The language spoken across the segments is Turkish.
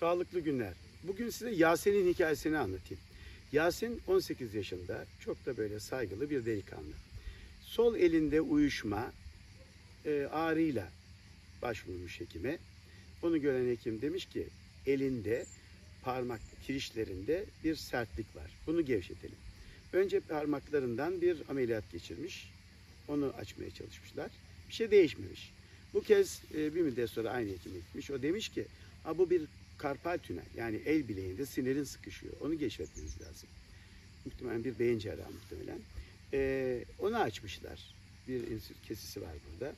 sağlıklı günler. Bugün size Yasin'in hikayesini anlatayım. Yasin 18 yaşında, çok da böyle saygılı bir delikanlı. Sol elinde uyuşma ağrıyla başvurmuş hekime. Onu gören hekim demiş ki elinde parmak kirişlerinde bir sertlik var. Bunu gevşetelim. Önce parmaklarından bir ameliyat geçirmiş. Onu açmaya çalışmışlar. Bir şey değişmemiş. Bu kez bir müddet sonra aynı hekime gitmiş. O demiş ki bu bir karpal tünel. Yani el bileğinde sinirin sıkışıyor. Onu gevşetmeniz lazım. Muhtemelen bir beyin cerrahı muhtemelen. Onu açmışlar. Bir insül kesisi var burada.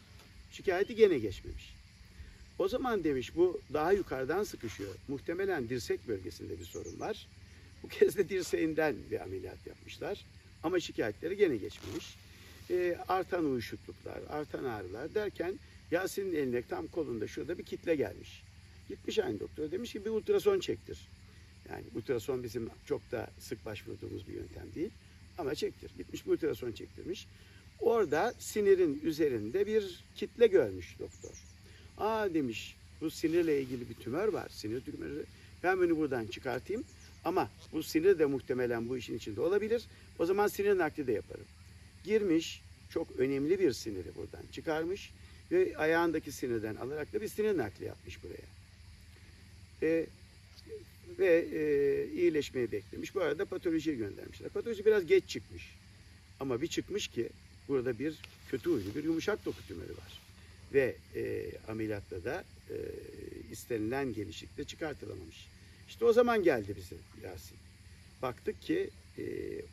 Şikayeti gene geçmemiş. O zaman demiş bu daha yukarıdan sıkışıyor. Muhtemelen dirsek bölgesinde bir sorun var. Bu kez de dirseğinden bir ameliyat yapmışlar. Ama şikayetleri gene geçmemiş. Artan uyuşukluklar, artan ağrılar derken Yasin'in eline tam kolunda şurada bir kitle gelmiş. Gitmiş aynı doktora demiş ki bir ultrason çektir. Yani ultrason bizim çok da sık başvurduğumuz bir yöntem değil. Ama çektir. Gitmiş bir ultrason çektirmiş. Orada sinirin üzerinde bir kitle görmüş doktor. Demiş bu sinirle ilgili bir tümör var. Sinir tümörü. Ben bunu buradan çıkartayım. Ama bu sinir de muhtemelen bu işin içinde olabilir. O zaman sinir nakli de yaparım. Girmiş, çok önemli bir siniri buradan çıkarmış ve ayağındaki sinirden alarak da bir sinir nakli yapmış buraya. İyileşmeyi beklemiş. Bu arada patolojiye göndermişler. Patoloji biraz geç çıkmış. Ama bir çıkmış ki burada bir kötü huylu bir yumuşak doku tümörü var. Ve ameliyatta da istenilen genişlikte çıkartılamamış. İşte o zaman geldi bize Yasin. Baktık ki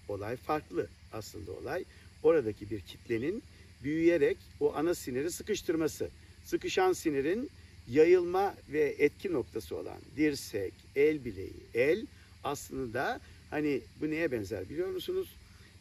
olay farklı. Aslında olay oradaki bir kitlenin büyüyerek o ana siniri sıkıştırması. Sıkışan sinirin yayılma ve etki noktası olan dirsek, el bileği, el aslında hani bu neye benzer biliyor musunuz?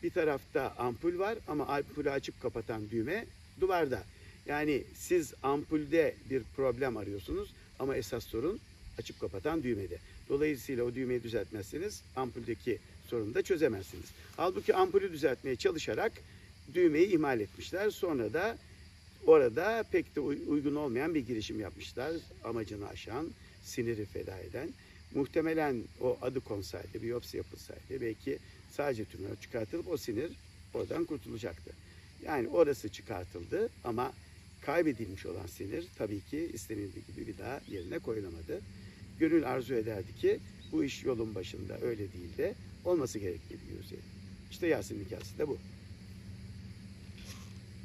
Bir tarafta ampul var ama ampulü açıp kapatan düğme duvarda. Yani siz ampulde bir problem arıyorsunuz ama esas sorun açıp kapatan düğmede. Dolayısıyla o düğmeyi düzeltmezseniz ampuldeki sorunu da çözemezsiniz. Halbuki ampulü düzeltmeye çalışarak düğmeyi ihmal etmişler. Sonra da orada pek de uygun olmayan bir girişim yapmışlar. Amacını aşan, siniri feda eden. Muhtemelen o adı konsaydı, biyopsi yapılsaydı belki sadece tümör çıkartılıp o sinir oradan kurtulacaktı. Yani orası çıkartıldı ama kaybedilmiş olan sinir tabii ki istenildiği gibi bir daha yerine koyulamadı. Gönül arzu ederdi ki bu iş yolun başında öyle değil de olması gerektiği bir gözleyelim. İşte Yasin hikayesi de bu.